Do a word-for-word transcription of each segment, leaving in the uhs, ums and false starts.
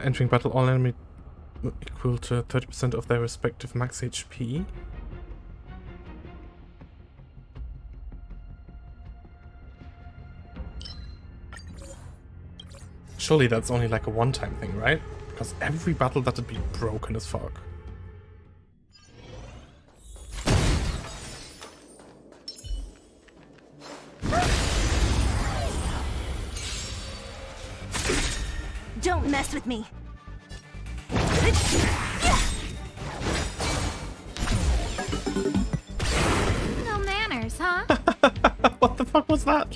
After entering battle, all enemy equal to thirty percent of their respective max H P. Surely that's only like a one-time thing, right? Because every battle that'd be broken as fuck. Don't mess with me. No manners, huh? What the fuck was that?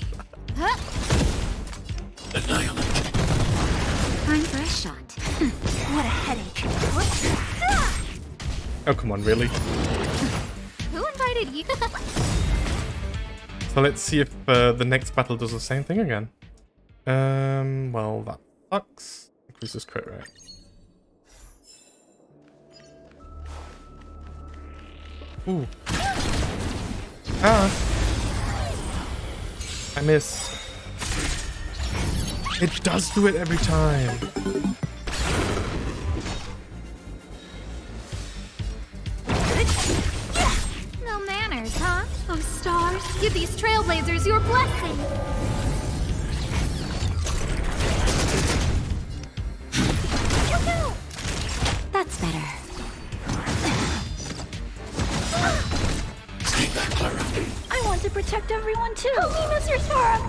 Huh? Time for a shot. What a headache. Oh, come on, really? Who invited you? So let's see if uh, the next battle does the same thing again. Um, well, that sucks. Increases crit rate. Ooh. Ah. I missed. It does do it every time. No manners, huh? Oh, stars. Give these trailblazers your blessing. That's better. Stay back, Clara. I want to protect everyone, too. Help me, Mister Sora.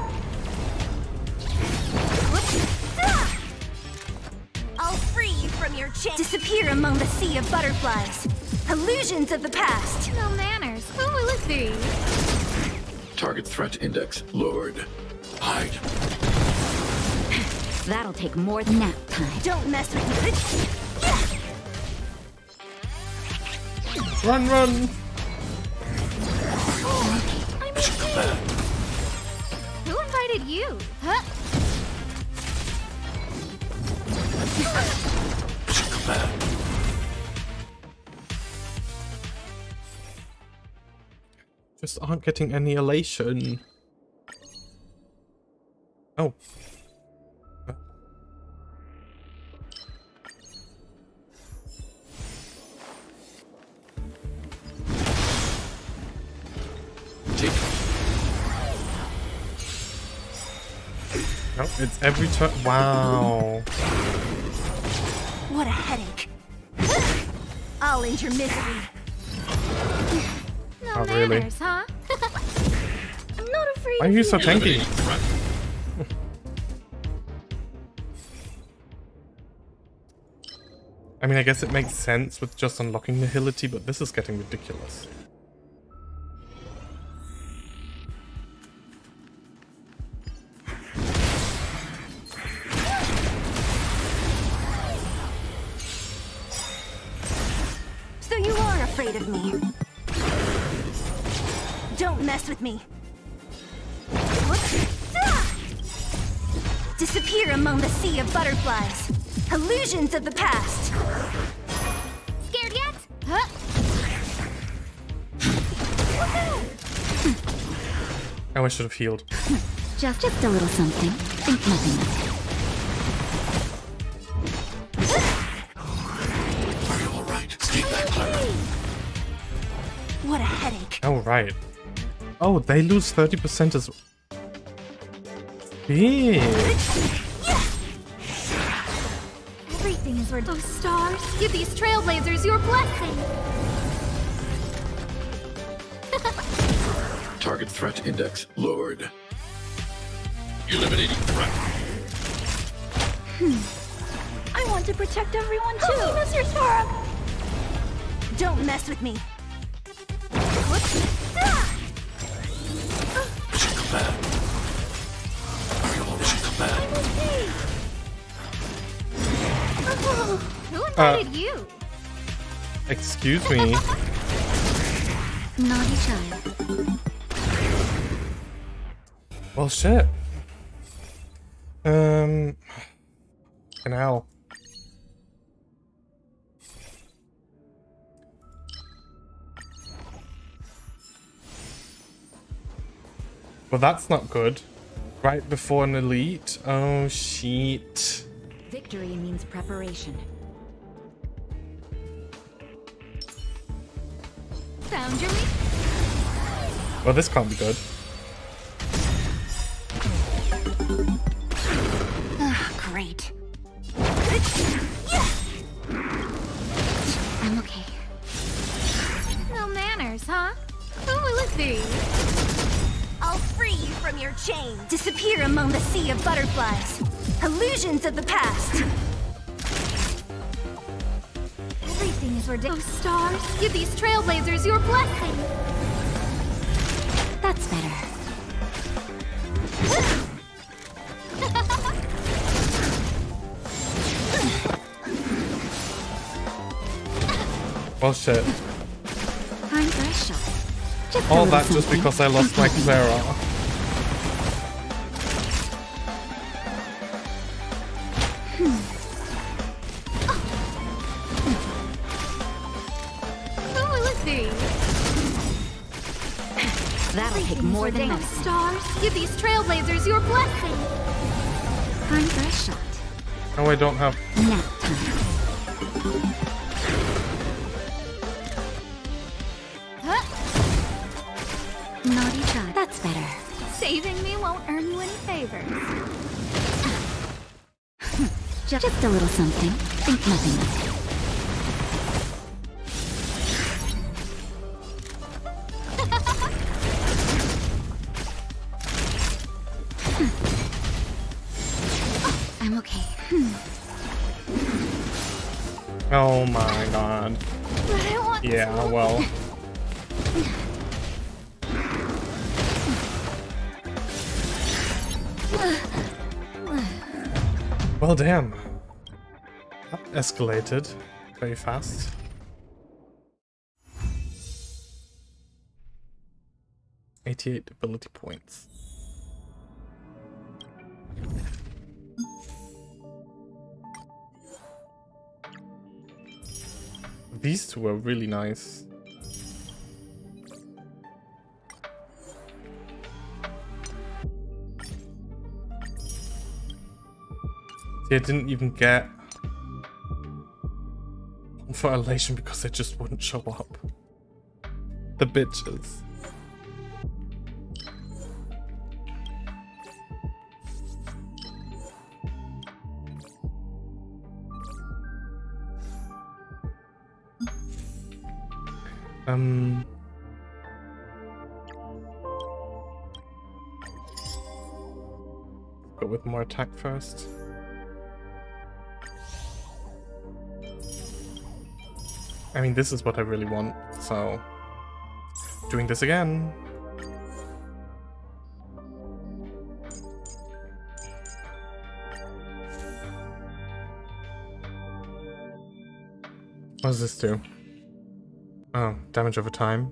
I'll free you from your chain. Disappear among the sea of butterflies. Illusions of the past. No manners. Who will it be? Target threat index lowered. Hide. That'll take more than nap time. Don't mess with me. Run, run! Oh, I'm okay. Who invited you? Huh? Just aren't getting any elation. Oh. Nope, it's every turn. Wow. What a headache. I'll end your misery. No oh, really? Manners, huh? I'm not afraid. Why are you so tanky? I mean, I guess it makes sense with just unlocking Nihility, but this is getting ridiculous. Of me. Don't mess with me. Disappear among the sea of butterflies. Illusions of the past. Scared yet? Huh? Oh, I should have healed. Just, just a little something. Think nothing. What a headache. Oh, right. Oh, they lose thirty percent as well. Yeah. Everything is where those stars. Give these trailblazers your blessing. Target threat index lowered. Eliminating threat. Hmm. I want to protect everyone too. Help me, Mister Sora. Don't mess with me. Who invited uh, you? Excuse me. Naughty child. Well, shit. Um, an owl. Well, that's not good. Right before an elite. Oh, shit. Victory means preparation. Found your meat. Well, this can't be good. Oh, great. I'm okay. No manners, huh? Who will it be? I'll free you from your chain. Disappear among the sea of butterflies. Illusions of the past. Everything is ridiculous. Oh, stars, give these trailblazers your blessing. That's better. Oh shit. I'm just all that something. Just because I lost my Clara. That'll take more than enough. Stars, give these trailblazers your blessing. I'm just shot. No, I don't have. Naughty child. That's better. Saving me won't earn you any favors. Just a little something. Think nothing of it. I'm okay. Oh my god. But I want yeah, to... well. Well, damn. That escalated very fast. eighty-eight ability points. These two are really nice. See, I didn't even get for elation because they just wouldn't show up. The bitches. Um. Go with more attack first. I mean, this is what I really want, so doing this again. What does this do? Oh, damage over time.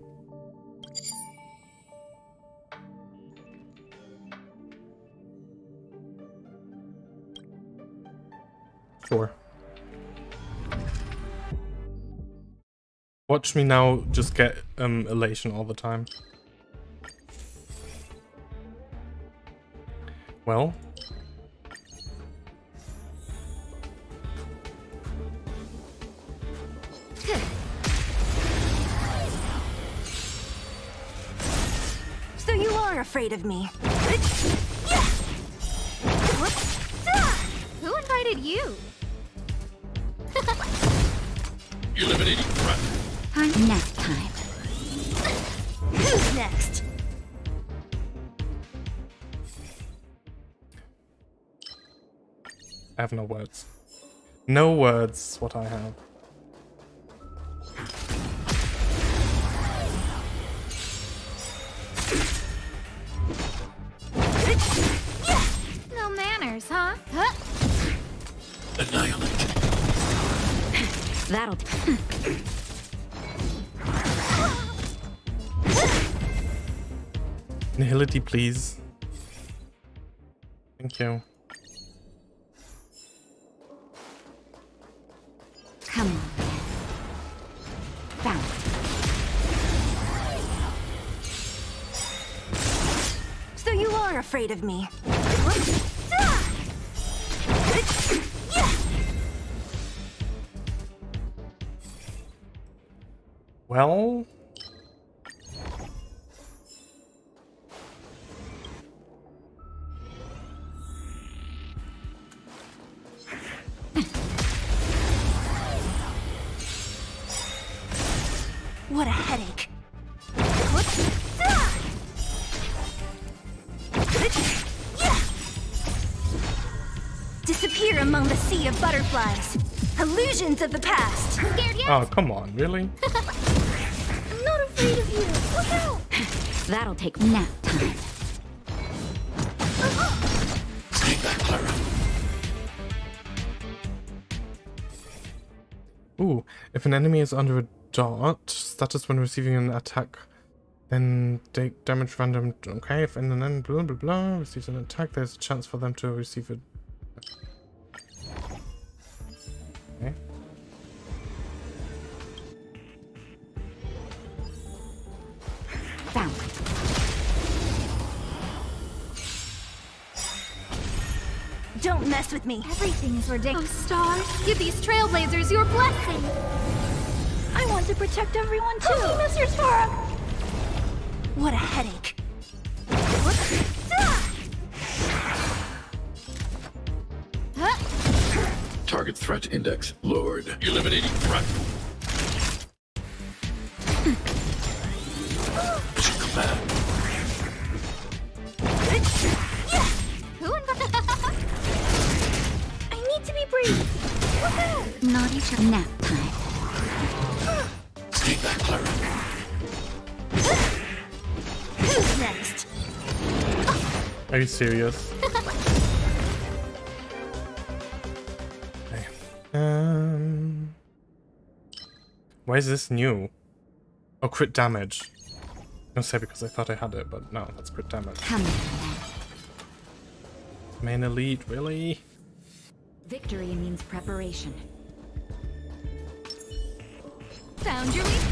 Sure. Watch me now just get um, elation all the time. Well. So you are afraid of me. Who invited you? You eliminated Clara. Nap time. Who's next? I have no words. No words is what I have. No manners, huh? Huh? Annihilate. That'll do. Nihility, please. Thank you. Come on. Bounce. So you are afraid of me. Yeah. Well... What a headache. Disappear among the sea of butterflies. Illusions of the past. Scared yet? Oh, come on, really? I'm not afraid of you. Look out! That'll take nap time. Stay back, Clara. Ooh, if an enemy is under a dot, that is when receiving an attack, then take damage random. Okay, if in an end blah blah blah receives an attack, there's a chance for them to receive a. Okay. Down. Don't mess with me. Everything is ridiculous. Oh, stars, give these trailblazers your blessing. I want to protect everyone too. Oh, Mister Sora. What a headache. What? Huh? Target threat index lowered. Eliminating threat. I need to be brave. Not each other. Nap time. Stay back, Clara. Who's next? Are you serious? Okay. Um. Why is this new? Oh, crit damage. I was gonna say because I thought I had it, but no, that's crit damage. Main elite, really? Victory means preparation. Found your weakness.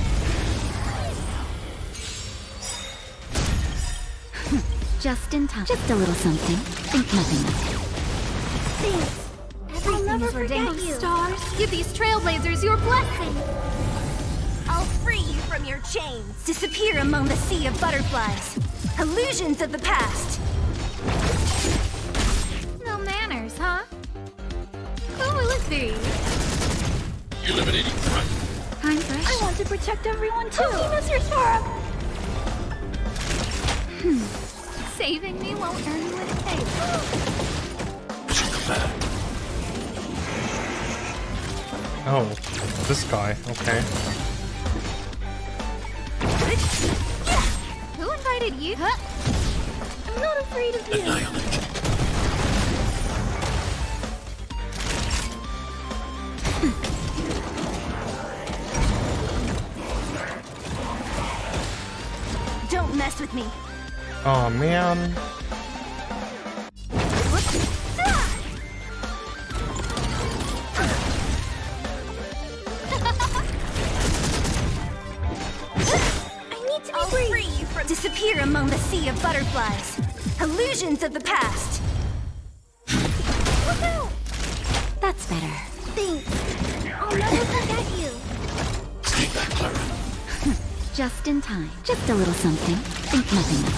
Just in time. Just a little something. Think nothing of it. Thanks. I'll never forget you. Stars, give these trailblazers your blessing. I'll free you from your chains. Disappear among the sea of butterflies. Illusions of the past. No manners, huh? Who will it be? Eliminating threat. I want to protect everyone too. Oh, Mister Sora. Hmm. Saving me won't earn you a cake. Oh, this guy. Okay. Who invited you? Huh? I'm not afraid of you. Annihilate. Mess with me. Oh man. I need to be free. free you from disappear among the sea of butterflies. Illusions of the past. That's better. Thanks. I'll never forget you. Stay back, Clara. Just in time. Just a little something. Think nothing of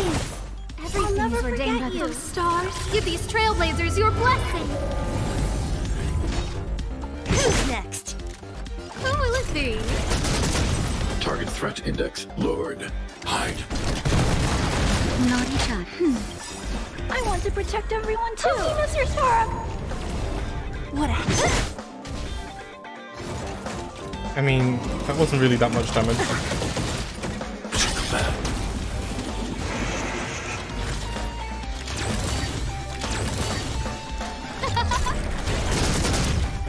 it. Thanks. I'll never forget you. Stars, give these trailblazers your blessing. Who's next? Who will it be? Target threat index lowered. Hide. Not each other. Hmm. I want to protect everyone too. Oh, Mister Sora. What a... I mean, that wasn't really that much damage.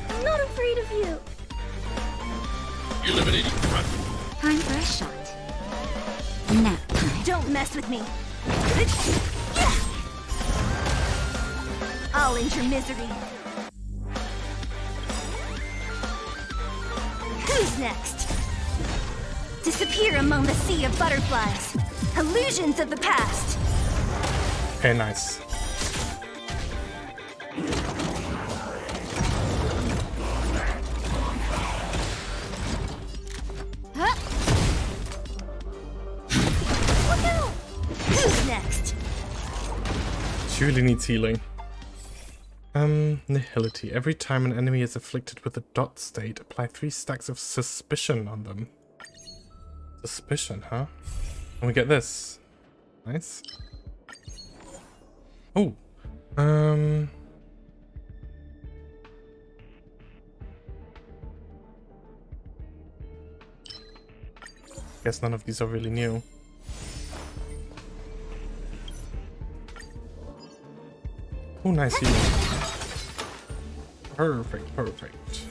I'm not afraid of you. Eliminating threat. Time for a shot. Nap time. Don't mess with me. I'll end your misery. Who's next? Disappear among the sea of butterflies. Illusions of the past. Okay, nice. really needs healing. Um, Nihility. Every time an enemy is afflicted with a dot state, apply three stacks of suspicion on them. Suspicion, huh? And we get this. Nice. Oh. Um... Guess none of these are really new. Oh, nice heal. Perfect, perfect.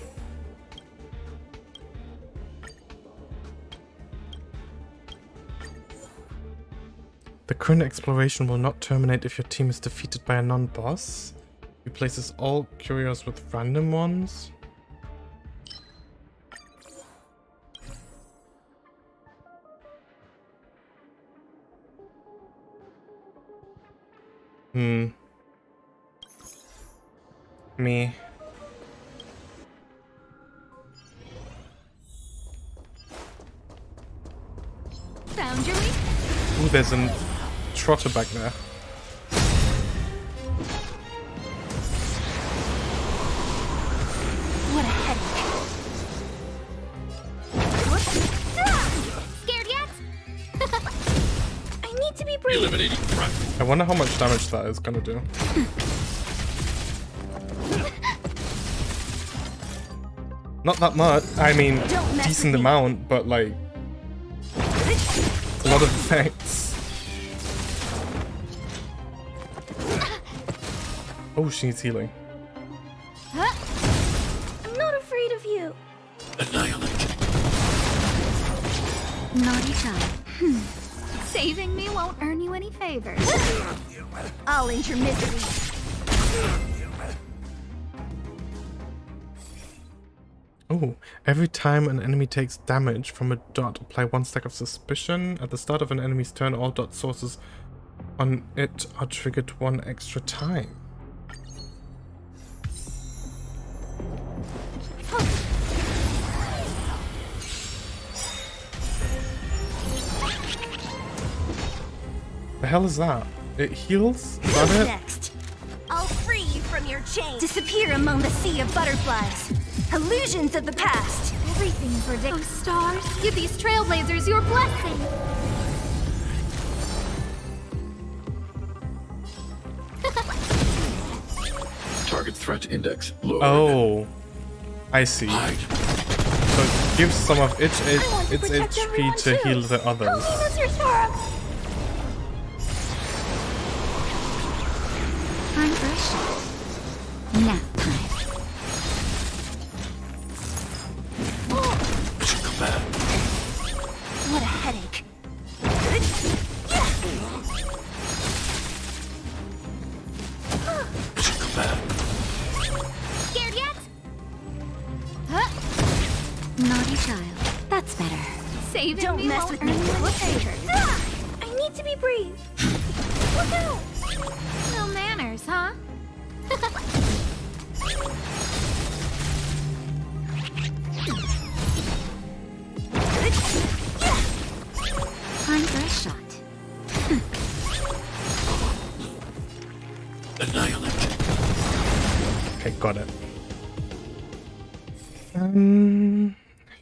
The current exploration will not terminate if your team is defeated by a non-boss. Replaces all curios with random ones. Hmm. Me. Boundary. Ooh, there's a trotter back there. What a headache. Scared yet? I need to be brave. Eliminating front. I wonder how much damage that is gonna do. Not that much, I mean, decent amount, but like, a lot of effects. Oh, she needs healing. I'm not afraid of you. Annihilate. Naughty child. Hmm. Saving me won't earn you any favors. I'll end your misery. Oh, every time an enemy takes damage from a dot, apply one stack of suspicion. At the start of an enemy's turn, all dot sources on it are triggered one extra time. The hell is that? It heals? Is that it? Next. I'll free you from your chain. Disappear among the sea of butterflies. Illusions of the past. Everything predictable. Oh, stars. Give these trailblazers your blessing. Target threat index low. Oh, I see. Hide. So it gives some of its, its, its H P to too. Heal the others. Go leave us your sorrow. I'm rushing. Nap time. What a headache. Scared yet? Huh? Naughty child. That's better. Save Don't me mess with me. I need to be brave. Look out! No manners, huh? Time for a shot. Annihilate. Okay, got it. Um,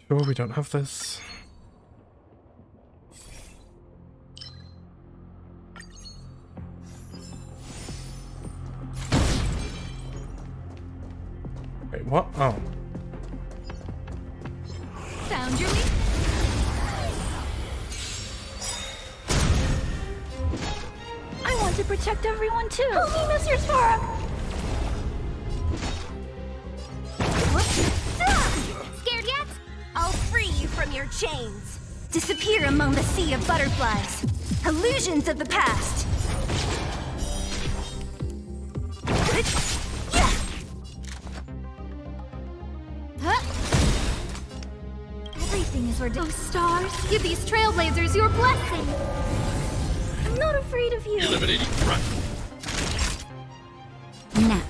sure, we don't have this. Wait, what? Oh. Found your lead. To protect everyone too. Help me, Mister Sora. Scared yet? I'll free you from your chains. Disappear among the sea of butterflies. Illusions of the past. Everything is ridiculous. Oh, stars. Give these trailblazers your blessing. I'm not afraid of you. Eliminating front. Now.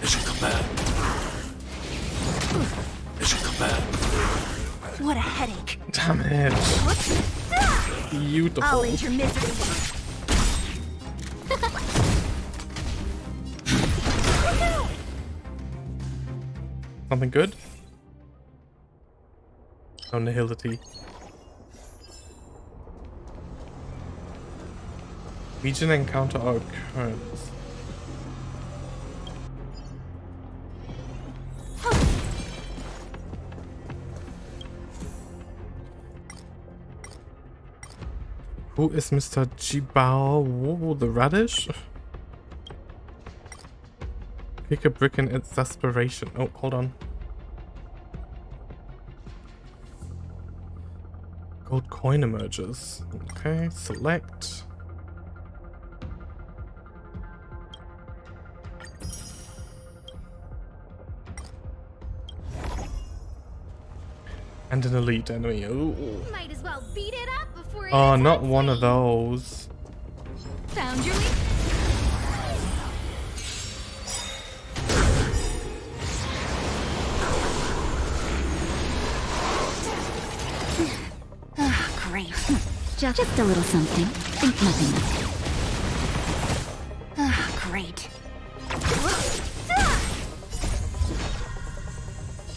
Mission command. Mission command. What a headache. Damn it. Beautiful. I'll end your misery. Something good? Oh, Nihility. Region encounter oak. Alright. Who is Mister Jibao? The radish? Pick a brick in exasperation. Oh, hold on. Gold coin emerges. Okay, select. And an elite enemy. Ooh. Might as well beat it up before it oh, not me. One of those. Found your weakness. Just a little something. Think nothing. Ah, oh, great.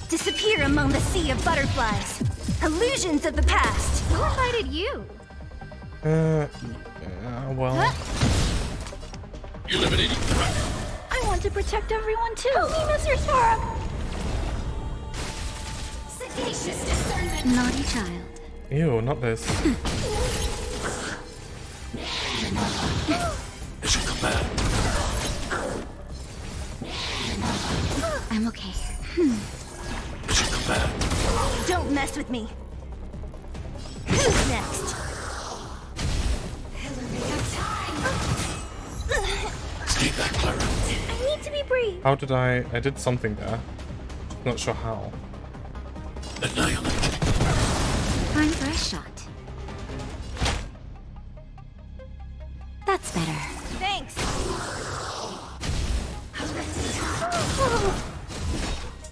Disappear among the sea of butterflies. Illusions of the past. Who invited you? Uh, yeah, well. Eliminating threat. I want to protect everyone too. Help me, Mister Sora. Sagacious discernment. Naughty child. Ew, not this. I'm okay. Hmm. Don't mess with me. Who's next? Stay back, Clara. I need to be brave. How did I? I did something there. Not sure how. Annihilate. Time for a shot. That's better. Thanks.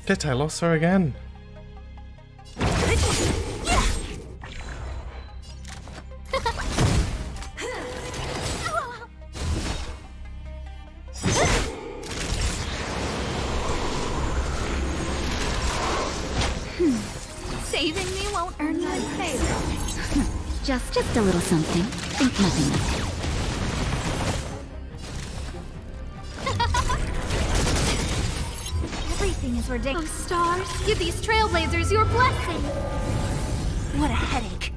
Shit, I lost her again. Yeah. hmm. Saving me won't earn my pay. Just, just a little something. Think nothing. Is ridiculous. Oh, stars, give these trailblazers your blessing. What a headache.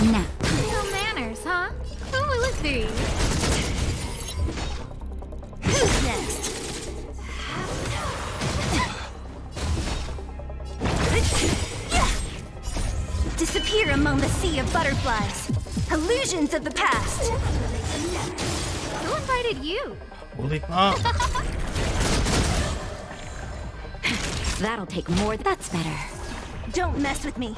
No. No manners, huh? Who will it be? Who's next? Disappear among the sea of butterflies. Illusions of the past. Who invited you? That'll take more. That's better. Don't mess with me.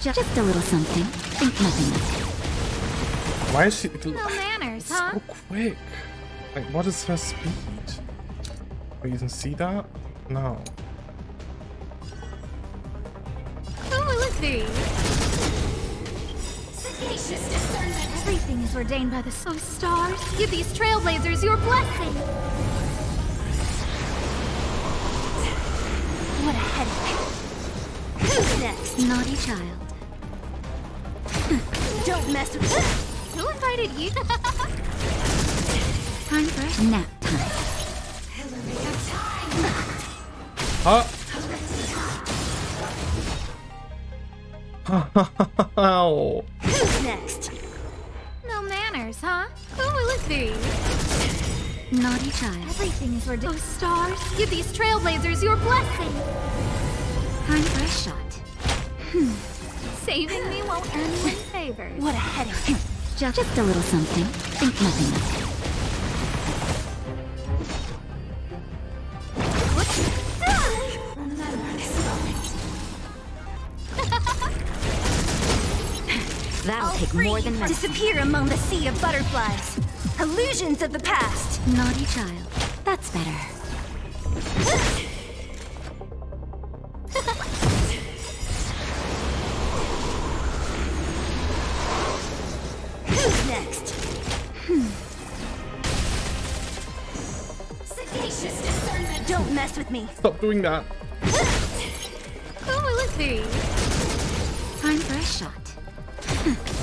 Just a little something. Think nothing. Why is she no manners, so huh? quick? Like, what is her speed? Wait, you can see that? No. Who will it be? Everything is ordained by the so stars. Give these trailblazers your blessing. What a headache. Who's next? Naughty child. Don't mess with me. Who invited you? Time for nap time. Huh? Oh. Who's next? No manners, huh? Who will it be? Naughty child. Everything is ordained. Oh, stars, give these trailblazers your blessing. Time for a shot. Hmm. Saving me won't earn me favors. What a headache. Just, just a little something. Think nothing. That'll take more than that. Disappear among the sea of butterflies. Illusions of the past. Naughty child. That's better. me. Stop doing that. Oh, three. Time for a shot.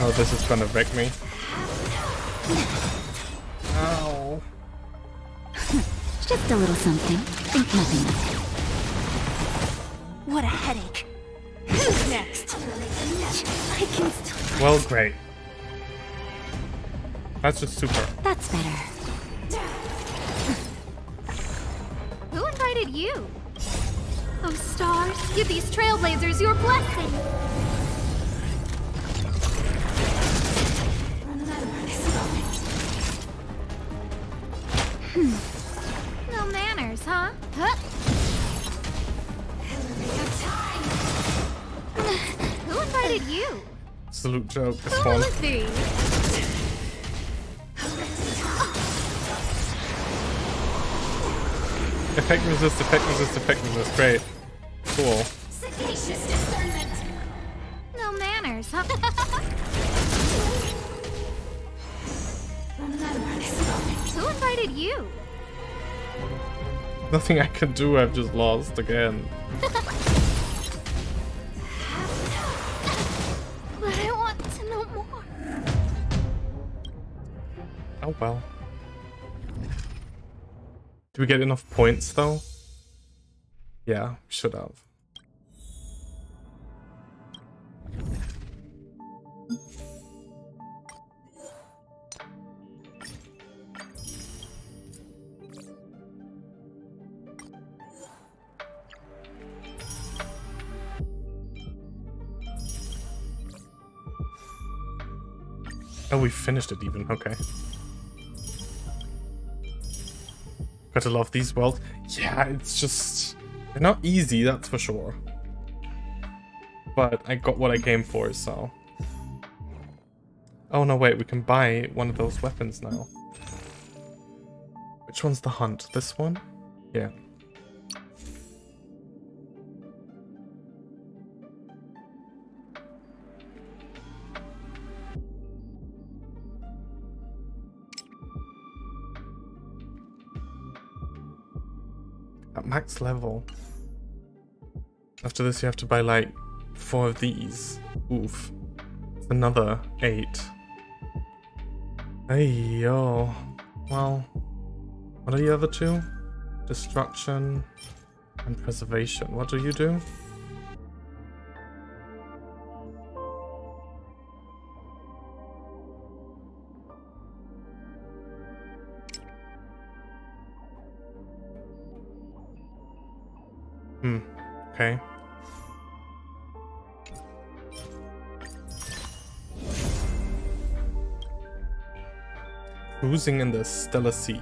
Oh, this is gonna wreck me. Ow. Just a little something. Think nothing. What a headache. Who's next? I can still... Well, great. That's just super. That's better. Who invited you? Oh, stars, give these trailblazers your blessing. Hmm. No manners, huh? Huh? Who invited you? Salute joke. Who will it be? Effect resist, effect resist, effect resist. Great. Cool. Sagacious discernment. No manners, huh? Who invited you? Nothing I can do, I've just lost again. But I want to know more. Oh well. Do we get enough points though? Yeah, should have. Oh, we finished it even. Okay. Gotta love these worlds. Yeah, it's just... They're not easy, that's for sure. But I got what I came for, so... Oh, no, wait. We can buy one of those weapons now. Which one's the hunt? This one? Yeah. Max level. After this you have to buy like four of these. Oof. Another eight. Hey yo. Well, what are the other two? Destruction and preservation. What do you do? Hmm, okay. Cruising in the Stellar Sea.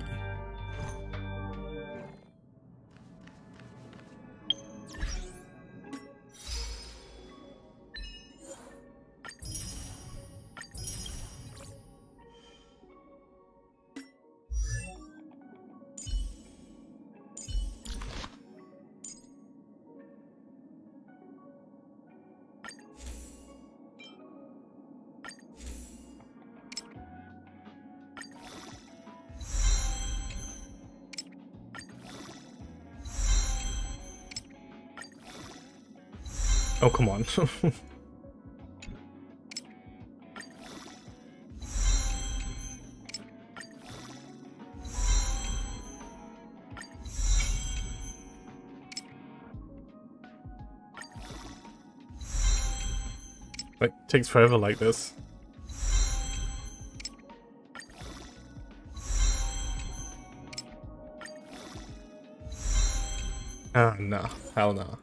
Oh, come on. Like, takes forever like this. Ah, oh, no. Hell no.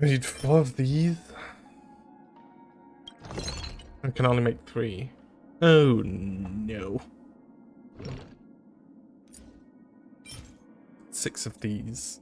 We need four of these. I can only make three. Oh no. Six of these.